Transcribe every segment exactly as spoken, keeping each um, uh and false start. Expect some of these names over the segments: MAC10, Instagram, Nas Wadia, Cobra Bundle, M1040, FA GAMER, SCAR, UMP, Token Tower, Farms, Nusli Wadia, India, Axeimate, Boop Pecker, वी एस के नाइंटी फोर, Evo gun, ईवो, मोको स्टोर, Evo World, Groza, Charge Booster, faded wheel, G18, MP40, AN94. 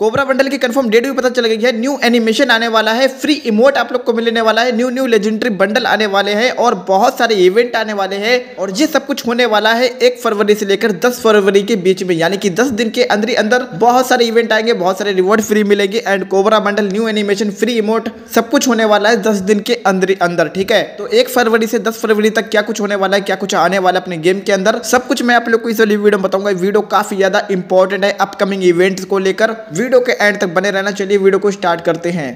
Cobra bundle की confirm date भी पता चल गई है। न्यू एनिमेशन आने वाला है, फ्री इमोट आप लोग को मिलने वाला है, न्यू न्यू लेजेंडरी बंडल आने वाले हैं और बहुत सारे इवेंट आने वाले हैं। और ये सब कुछ होने वाला है एक फरवरी से लेकर दस फरवरी के बीच में, यानी कि दस दिन के अंदर अंदर बहुत सारे इवेंट आएंगे, बहुत सारे रिवॉर्ड फ्री मिलेंगे and cobra bundle, new animation, free emote, सब कुछ होने वाला है दस दिन के अंदर अंदर। ठीक है, तो एक फरवरी से दस फरवरी तक क्या कुछ होने वाला है, क्या कुछ आने वाला है अपने गेम के अंदर, सब कुछ मैं आप लोग को इस वाली वीडियो में बताऊंगा। वीडियो काफी ज्यादा इंपॉर्टेंट है अपकमिंग इवेंट्स को लेकर, वीडियो के एंड तक बने रहना। चलिए वीडियो को स्टार्ट करते हैं।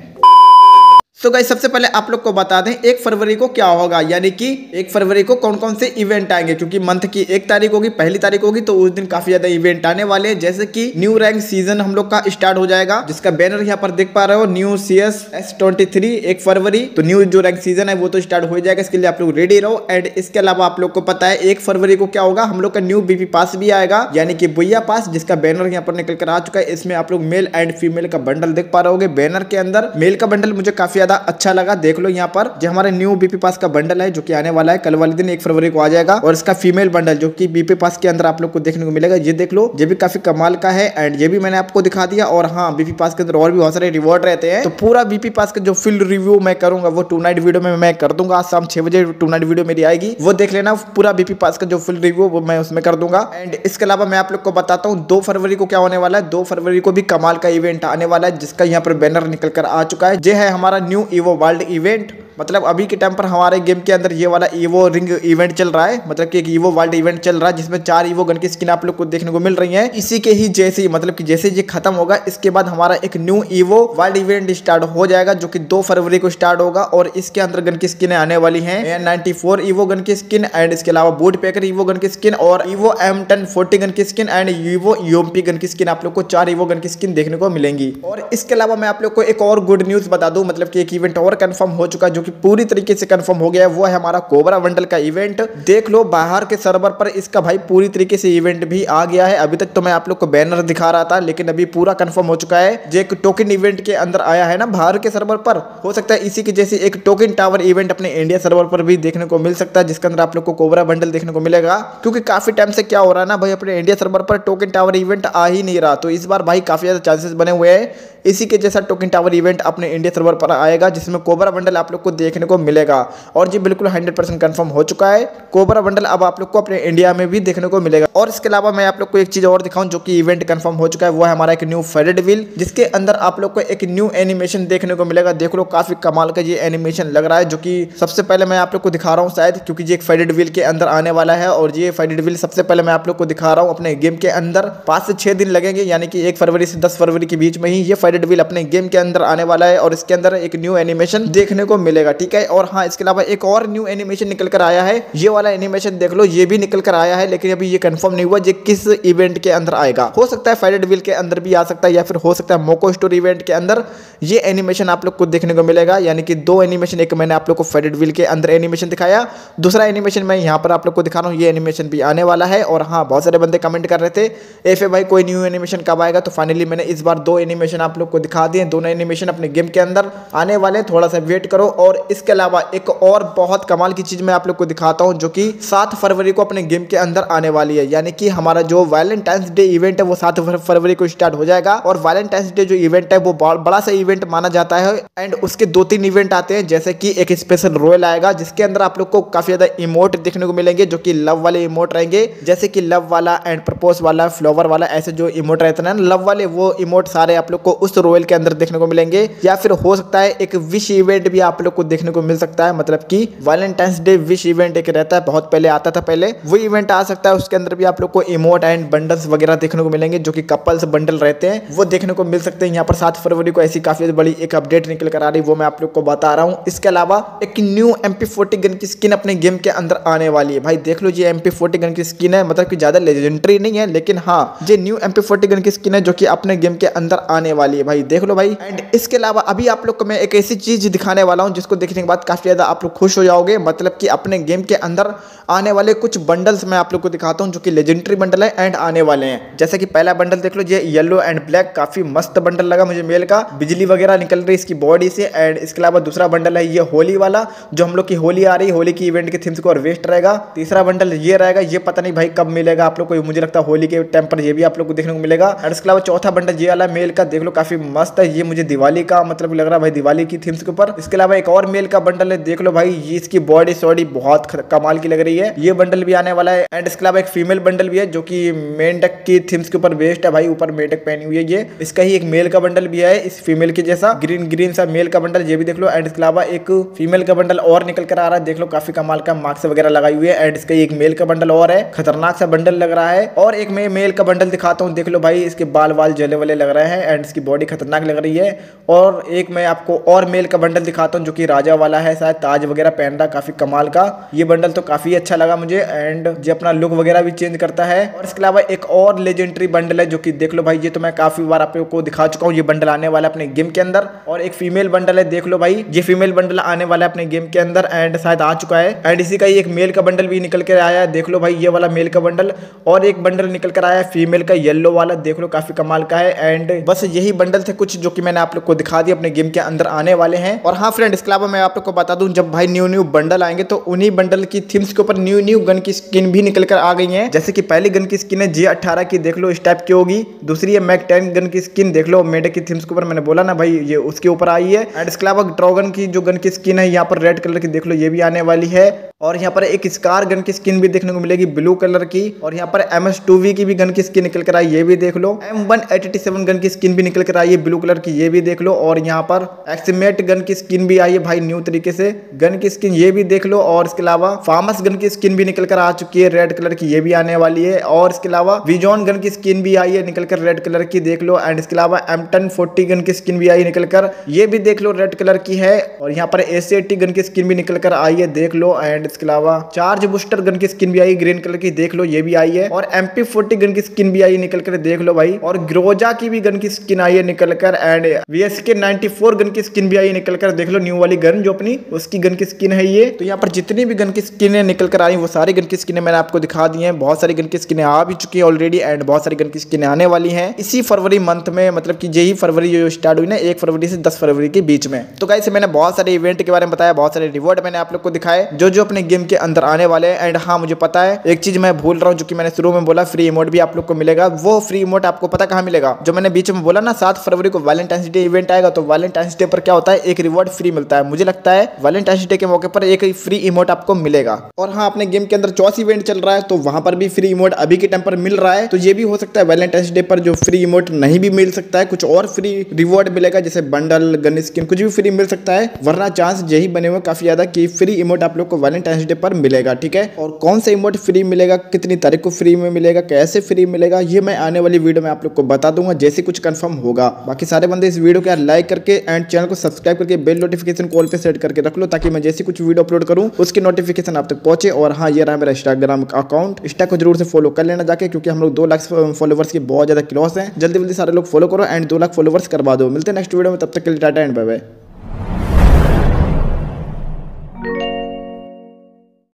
तो गाइस सबसे पहले आप लोग को बता दें एक फरवरी को क्या होगा, यानी कि एक फरवरी को कौन कौन से इवेंट आएंगे, क्योंकि मंथ की एक तारीख होगी, पहली तारीख होगी, तो उस दिन काफी ज्यादा इवेंट आने वाले हैं। जैसे कि न्यू रैंक सीजन हम लोग का स्टार्ट हो जाएगा, जिसका बैनर यहाँ पर देख पा रहे हो, new C S S twenty three एक फरवरी। तो न्यू जो रैंक सीजन है वो तो स्टार्ट हो जाएगा, इसके लिए आप लोग रेडी रहो। एंड इसके अलावा आप लोग को पता है एक फरवरी को क्या होगा, हम लोग का न्यू बीपी पास भी आएगा, यानी कि भुइया पास, जिसका बैनर यहाँ पर निकल कर आ चुका है। इसमें आप लोग मेल एंड फीमेल का बंडल देख पा रहे होगे बैनर के अंदर। मेल का बंडल मुझे काफी अच्छा लगा, देख लो यहाँ पर जो हमारे न्यू बीपी पास का बंडल है जो कि आने वाला है कल वाले दिन एक फरवरी को आ जाएगा। और इसका फीमेल बंडल जो कि बीपी पास के अंदर आप लोग को देखने को मिलेगा, ये देख लो, ये भी काफी कमाल का है एंड ये भी मैंने आपको दिखा दिया। और हाँ, बीपी पास के अंदर और भी बहुत सारे रिवॉर्ड रहते हैं, तो पूरा बीपी पास का जो फुल रिव्यू मैं करूंगा वो टू नाइट वीडियो में मैं कर दूंगा। आज शाम छह बजे टू नाइट वीडियो मेरी आएगी, वो देख लेना, पूरा बीपी पास का जो फुल रिव्यू वो मैं उसमें कर दूंगा। एंड इसके अलावा मैं आप लोग को बताता हूँ दो फरवरी को क्या होने वाला है। दो फरवरी को भी कमाल का इवेंट आने वाला है, जिसका यहाँ पर बैनर निकल कर आ चुका है। यह है हमारा न्यू ईवो वर्ल्ड इवेंट, मतलब अभी के टाइम पर हमारे गेम के अंदर ये वाला ईवो रिंग इवेंट चल रहा है, मतलब कि एक ईवो वर्ल्ड इवेंट चल रहा है, जिसमें चार ईवो गन की स्किन आप लोग को देखने को मिल रही है। इसी के ही जैसे, मतलब कि जैसे ये खत्म होगा, इसके बाद हमारा एक new ईवो world event start हो जाएगा, जो कि दो फरवरी को स्टार्ट होगा। और इसके अंदर गन की स्किन आने वाली है, A N ninety four ईवो gun की स्किन एंड इसके अलावा बूट पेकर ईवो गन की स्किन और ईवो M ten forty gun की skin and ईवो UMP gun की स्किन, आप लोग को चार ईवो गन की स्किन देखने को मिलेंगी। और इसके अलावा मैं आप लोग को एक और गुड न्यूज बता दूं, मतलब कि एक इवेंट और कंफर्म हो चुका जो कि पूरी तरीके से कंफर्म हो गया है, वो है हमारा कोबरा बंडल का इवेंट। देख लो बाहर के सर्वर पर इसका भाई पूरी तरीके से इवेंट भी आ गया है। अभी तक तो मैं आप लोग को बैनर दिखा रहा था, लेकिन अभी पूरा कंफर्म हो चुका है। जो एक टोकन इवेंट के अंदर आया है ना बाहर के सर्वर पर, हो सकता है इसी के जैसे एक टोकन टावर इवेंट अपने इंडिया सर्वर पर भी देखने को मिल सकता है, जिसके अंदर आप लोग को कोबरा बंडल देखने को मिलेगा। क्योंकि काफी टाइम से क्या हो रहा है ना भाई, अपने इंडिया सर्वर पर टोकन टावर इवेंट आ ही नहीं रहा, तो इस बार भाई काफी ज्यादा चांसेस बने हुए हैं इसी के जैसा टोकन टावर इवेंट अपने इंडिया सर्वर पर आएगा, जिसमें कोबरा बंडल आप लोग को देखने को मिलेगा। और ये बिल्कुल हंड्रेड परसेंट कंफर्म हो चुका है, कोबरा बंडल अब आप लोग को अपने इंडिया में भी देखने को मिलेगा। और इसके अलावा मैं आप लोग को एक चीज और दिखाऊं जो कि इवेंट कंफर्म हो चुका है, वो है हमारा एक न्यू फेडेड व्हील, जिसके अंदर आप लोग को एक न्यू एनिमेशन देखने को मिलेगा। देख लो काफी कमाल का ये एनिमेशन लग रहा है, जो कि सबसे पहले मैं आप लोग को दिखा रहा हूँ शायद, क्योंकि ये एक फेडेड व्हील के अंदर आने वाला है। और ये फेडेड व्हील सबसे पहले मैं आप लोग को दिखा रहा हूँ अपने गेम के अंदर, पाँच से छह दिन लगेंगे, यानी कि एक फरवरी से दस फरवरी के बीच में ही ये फेडेड व्हील अपने गेम के अंदर आने वाला है और इसके अंदर एक न्यू एनिमेशन देखने को मिलेगा। ठीक है, और हाँ, इसके अलावा एक और न्यू एनिमेशन निकल कर आया है, ये वाला एनिमेशन देख लो, ये भी निकल कर आया है, लेकिन अभी ये कंफर्म नहीं हुआ ये किस इवेंट के अंदर आएगा। हो सकता है फेडेड व्हील के अंदर भी आ सकता है, या फिर हो सकता है मोको स्टोर इवेंट के अंदर ये एनिमेशन आप लोग को देखने को मिलेगा। यानी कि दो एनिमेशन, एक मैंने आप लोग को फेडेड व्हील के अंदर एनिमेशन दिखाया, दूसरा एनिमेशन मैं यहाँ पर आप लोग को दिखा रहा हूँ, ये एनिमेशन भी आने वाला है। और हाँ, बहुत सारे बंदे कमेंट कर रहे थे एफ ए भाई कोई न्यू एनिमेशन कब आएगा, तो फाइनली मैंने इस बार दो एनिमेशन आप लोग को दिखा दिए, दोनों एनिमेशन अपने गेम के अंदर आने वाले, थोड़ा सा वेट करो। और इसके अलावा एक और बहुत कमाल की चीज मैं आप लोग को दिखाता हूं, जो कि सात फरवरी को अपने गेम के अंदर आने वाली है, यानी कि हमारा जो वैलेंटाइंस डे इवेंट है वो सात फरवरी को स्टार्ट हो जाएगा। और वैलेंटाइंस डे जो इवेंट है वो बड़ा सा इवेंट माना जाता है एंड उसके दो तीन इवेंट आते हैं, जैसे कि एक स्पेशल रॉयल आएगा, जिसके अंदर आप लोग को काफी ज्यादा इमोट देखने को मिलेंगे, जो कि लव वाले इमोट रहेंगे, जैसे कि लव वाला एंड प्रपोज वाला, फ्लावर वाला, ऐसे जो इमोट रहते हैं ना लव वाले, वो इमोट सारे आप लोग को उस रॉयल के अंदर देखने को मिलेंगे। या फिर हो सकता है एक विश इवेंट भी आप लोग को देखने को मिल सकता है, मतलब कि वैलेंटाइंस डे विश इवेंट एक रहता है, बहुत पहले आता था, पहले वो इवेंट आ सकता है। उसके अंदर भी आप लोग को इमोट एंड बंडल्स वगैरह देखने को मिलेंगे, जो कि कपल्स बंडल रहते हैं, वो देखने को मिल सकते हैं। यहाँ पर सात फरवरी को ऐसी काफी बड़ी एक अपडेट निकल कर आ रही, वो मैं आप लोग को बता रहा हूँ। इसके अलावा एक new M P forty gun की स्किन अपने गेम के अंदर आने वाली है। भाई देख लो, ये एम पी फोर्टी गन की स्किन है, मतलब कि ज्यादा लेजेंडरी नहीं है, लेकिन हाँ ये new M P forty gun की स्किन है जो कि अपने गेम के अंदर आने वाली है। भाई देख लो भाई। एंड इसके अलावा अभी आप लोग को मैं एक ऐसी चीज दिखाने वाला हूँ जिसको उसको देखने के बाद काफ़ी ज़्यादा आप लोग खुश हो जाओगे। मतलब कि अपने गेम के अंदर आने वाले कुछ बंडल्स मैं आप लोग को दिखाता हूँ जो कि लेजेंडरी बंडल है एंड आने वाले हैं। जैसे कि पहला बंडल देख लो, ये येलो एंड ब्लैक काफ़ी मस्त बंडल लगा मुझे मेल का, बिजली वगैरह निकल रही इसकी बॉडी से। एंड इसके अलावा दूसरा बंडल है ये होली वाला, जो हम लोग की होली आ रही, होली की इवेंट के थीम्स को और वेस्ट रहेगा। तीसरा बंडल ये रहेगा, ये पता नहीं भाई कब मिलेगा आप लोग को, मुझे लगता है होली के टाइम पर ये भी आप लोग को देखने को मिलेगा। और इसके अलावा चौथा बंडल ये वाला मेल का देख लो, काफ़ी मस्त है, ये मुझे दिवाली का मतलब लग रहा है भाई, दिवाली की थीम्स के ऊपर। इसके अलावा एक और मेल का बंडल है, देख लो भाई ये इसकी बॉडी सॉडी बहुत कमाल की लग रही है, ये बंडल भी आने वाला है। एंड इसके अलावा एक फीमेल बंडल भी है जो कि मेंढक की थीम्स के ऊपर बेस्ड है भाई, ऊपर मेंढक पहनी हुई है ये। इसका ही एक मेल का बंडल भी है इस फीमेल के जैसा, ग्रीन ग्रीन सा मेल का बंडल, ये भी देख लो। एंड इसके अलावा एक फीमेल का बंडल और निकल कर आ रहा है, देख लो काफी कमाल का, मास्क वगैरह लगाई हुई है। एंड इसका एक मेल का बंडल और है, खतरनाक सा बंडल लग रहा है। और एक मैं मेल का बंडल दिखाता हूँ, देख लो भाई इसके बाल वाल जले वाले लग रहे हैं एंड इसकी बॉडी खतरनाक लग रही है। और एक मैं आपको और मेल का बंडल दिखाता हूँ जो कि राजा वाला है, शायद ताज वगैरह पहन रहा, काफी कमाल का। ये बंडल तो काफी अच्छा लगा मुझे एंड ये अपना लुक वगैरह भी चेंज करता है। और इसके अलावा एक और लेजेंडरी बंडल है जो कि देख लो भाई, ये तो मैं काफी बार आप लोगों को दिखा चुका हूँ, ये बंडल आने वाला अपने गेम के अंदर। और एक फीमेल बंडल है, देख लो भाई ये फीमेल बंडल आने वाला है अपने गेम के अंदर एंड शायद आ चुका है। एंड इसी का ही एक मेल का बंडल भी निकल कर आया है, देख लो भाई ये वाला मेल का बंडल। और एक बंडल निकल कर आया है फीमेल का, येलो वाला, देख लो काफी कमाल का है। एंड बस यही बंडल थे कुछ जो कि मैंने आप लोग को दिखा दिया अपने गेम के अंदर आने वाले हैं। और हाँ फ्रेंड, इसके अलावा मैं आप लोग को बता दूं, जब भाई न्यू न्यू बंडल आएंगे तो उन्हीं बंडल की थीम्स के ऊपर न्यू न्यू गन की स्किन भी निकल कर आ गई है। जैसे कि पहली गन की स्किन है जी अठारह की, देख लो इस टाइप की होगी। दूसरी है मैक टेन गन की स्किन, देख लो मेडक की थीम्स के ऊपर, मैंने बोला ना भाई ये उसके ऊपर आई है। एंड इसके अलावा ड्रैगन की जो गन की स्किन है यहाँ पर रेड कलर की, देख लो ये भी आने वाली है। और यहाँ पर एक स्कार गन की स्किन भी देखने को मिलेगी ब्लू कलर की। और यहाँ पर एम एस टू वी की भी गन की स्किन निकल कर आई, ये भी देख लो। M one A eighty seven gun की स्किन भी निकल कर आई है ब्लू कलर की, ये भी देख लो। और यहाँ पर एक्सीमेट गन की स्किन भी आई है भाई न्यू तरीके से, गन की स्किन ये भी देख लो। और इसके अलावा फार्मस गन की स्किन भी निकल कर आ चुकी है रेड कलर की, ये भी आने वाली है। और इसके अलावा विजॉन गन की स्किन भी आई है निकल कर रेड कलर की, देख लो। एंड इसके अलावा एम टेन फोर्टी गन की स्किन भी आई निकल कर, ये भी देख लो रेड कलर की है। और यहाँ पर A C A T gun की स्किन भी निकल कर आई है, देख लो। एंड इसके अलावा चार्ज बूस्टर गन की स्किन भी आई ग्रीन कलर की, देख लो ये भी आई है। और एम पी फोर्टी गन की स्किन भी आई निकल कर, देख लो भाई। और ग्रोजा की भी गन की स्किन आई है निकल कर। And वी एस के नाइंटी फोर gun की स्किन भी आई निकल कर, देख लो न्यू वाली गन जो अपनी उसकी गन की स्किन है ये। तो यहाँ पर जितनी भी गन की स्किन निकल कर आई वो सारी गन की स्किन मैंने आपको दिखा दी है। बहुत सारी गन की स्किन आ भी चुकी है ऑलरेडी एंड बहुत सारी गन की स्किन आने वाली है इसी फरवरी मंथ में, मतलब की यही फरवरी जो स्टार्ट हुई ना, एक फरवरी से दस फरवरी के बीच में। तो गाइस मैंने बहुत सारे इवेंट के बारे में बताया, बहुत सारे रिवॉर्ड मैंने आप लोग को दिखाए जो जो अपने गेम के अंदर आने वाले हैं। एंड हाँ मुझे पता है एक चीज मैं भूल रहा हूँ, जो कि मैंने शुरू में बोला फ्री इमोट भी आप लोग को मिलेगा। वो फ्री इमोट आपको पता कहाँ मिलेगा, जो मैंने बीच में बोला ना सात फरवरी को वैलेंटाइंस डे इवेंट आएगा, तो वैलेंटाइंस डे पर क्या होता है एक रिवॉर्ड फ्री मिलता है। मुझे लगता है वैलेंटाइंस डे के मौके पर एक फ्री इमोट आपको मिलेगा। और हाँ अपने गेम के अंदर चौस इवेंट चल रहा है तो वहां पर भी फ्री इमोट अभी के टाइम पर मिल रहा है, तो ये भी हो सकता है वैलेंटाइंस डे पर जो फ्री इमोट नहीं भी मिल सकता है, कुछ और फ्री रिवॉर्ड मिलेगा जैसे बंडल, गन स्किन, कुछ भी फ्री मिल सकता है। वरना चांस यही बने हुए काफी ज्यादा कि फ्री इमोट आप लोग को वैलेंटाइंस डे पर मिलेगा, ठीक है। और कौन सा इमोट फ्री मिलेगा, कितनी तारीख को फ्री में मिलेगा, कैसे फ्री मिलेगा, ये मैं आने वाली वीडियो में आप लोग को बता दूंगा जैसे कुछ कंफर्म होगा। बाकी सारे बंदे इस वीडियो को लाइक करके एंड चैनल को सब्सक्राइब करके बेल नोटिफिकेशन कॉल पे सेट करके रख लो, ताकि मैं जैसे कुछ वीडियो अपलोड करूं उसकी नोटिफिकेशन आप तक पहुंचे। और हाँ ये रहा मेरा इंस्टाग्राम अकाउंट, इंस्टा को जरूर से फॉलो कर लेना जाके, क्योंकि हम लोग दो लाख फॉलोवर्स के बहुत ज्यादा क्लोज हैं। जल्दी जल्दी सारे लोग फॉलो करो एंड दो लाख फॉलोवर्स करवा दो। मिलते हैं नेक्स्ट वीडियो में, तब तक के लिए टाटा एंड बाय बाय।